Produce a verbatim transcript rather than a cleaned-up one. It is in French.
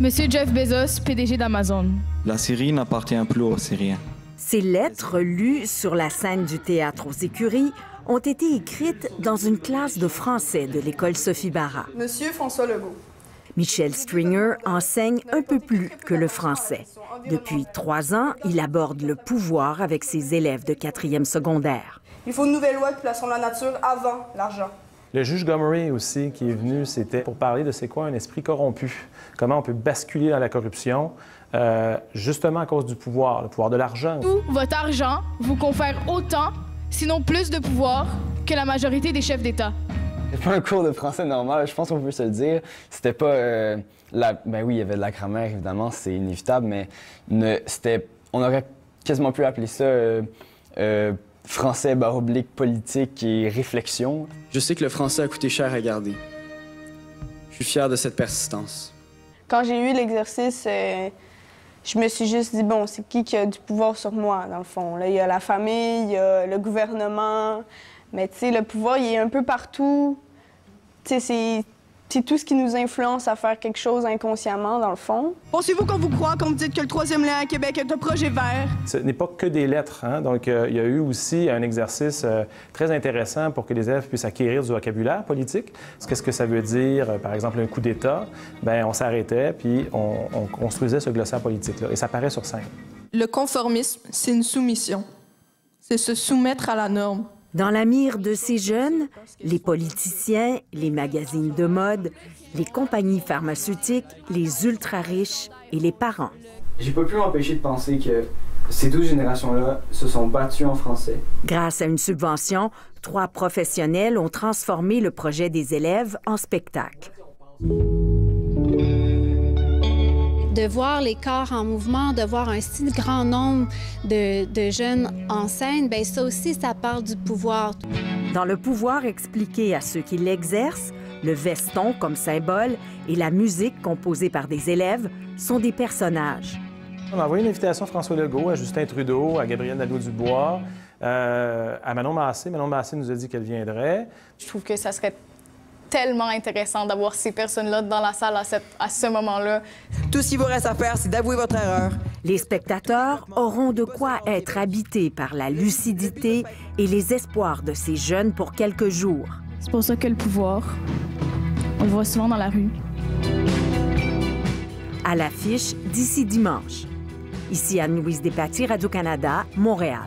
Monsieur Jeff Bezos, P D G d'Amazon. La Syrie n'appartient plus aux Syriens. Ces lettres lues sur la scène du théâtre Aux Écuries ont été écrites dans une classe de français de l'école Sophie Barra. Monsieur François Legault. Michel Stringer enseigne un peu plus que le français. Depuis trois ans, il aborde le pouvoir avec ses élèves de quatrième secondaire. Il faut une nouvelle loi qui plaçons la nature avant l'argent. Le juge Gomery aussi qui est venu, c'était pour parler de c'est quoi un esprit corrompu, comment on peut basculer dans la corruption, euh, justement à cause du pouvoir, le pouvoir de l'argent. Tout votre argent vous confère autant, sinon plus de pouvoir, que la majorité des chefs d'État. C'était pas un cours de français normal, je pense qu'on peut se le dire. C'était pas... Euh, la... Ben oui, il y avait de la grammaire, évidemment, c'est inévitable, mais ne... c'était... on aurait quasiment pu appeler ça... Euh... Euh... français, barre oblique, politique et réflexion. Je sais que le français a coûté cher à garder. Je suis fier de cette persistance. Quand j'ai eu l'exercice, euh, je me suis juste dit, bon, c'est qui qui a du pouvoir sur moi, dans le fond? Là, il y a la famille, il y a le gouvernement, mais tu sais, le pouvoir, il est un peu partout. Tu sais, c'est tout ce qui nous influence à faire quelque chose inconsciemment, dans le fond. Pensez-vous qu'on vous croit quand vous dites que le troisième lien à Québec est un projet vert? Ce n'est pas que des lettres, hein? Donc, euh, il y a eu aussi un exercice euh, très intéressant pour que les élèves puissent acquérir du vocabulaire politique. Qu'est-ce que ça veut dire, euh, par exemple, un coup d'État? Bien, on s'arrêtait, puis on, on construisait ce glossaire politique-là, et ça paraît sur scène. Le conformisme, c'est une soumission. C'est se soumettre à la norme. Dans la mire de ces jeunes, les politiciens, les magazines de mode, les compagnies pharmaceutiques, les ultra-riches et les parents. J'ai pas pu m'empêcher de penser que ces douze générations-là se sont battues en français. Grâce à une subvention, trois professionnels ont transformé le projet des élèves en spectacle. De voir les corps en mouvement, de voir un si grand nombre de, de jeunes en scène, bien ça aussi, ça parle du pouvoir. Dans le pouvoir expliqué à ceux qui l'exercent, le veston comme symbole et la musique composée par des élèves sont des personnages. On a envoyé une invitation à François Legault, à Justin Trudeau, à Gabriel Nadeau-Dubois, euh, à Manon Massé. Manon Massé nous a dit qu'elle viendrait. Je trouve que ça serait tellement intéressant d'avoir ces personnes-là dans la salle à, cette, à ce moment-là. Tout ce qu'il vous reste à faire, c'est d'avouer votre erreur. Les spectateurs auront de quoi être habités par la lucidité et les espoirs de ces jeunes pour quelques jours. C'est pour ça que le pouvoir, on le voit souvent dans la rue. À l'affiche d'ici dimanche. Ici Anne-Louise Despatie, Radio-Canada, Montréal.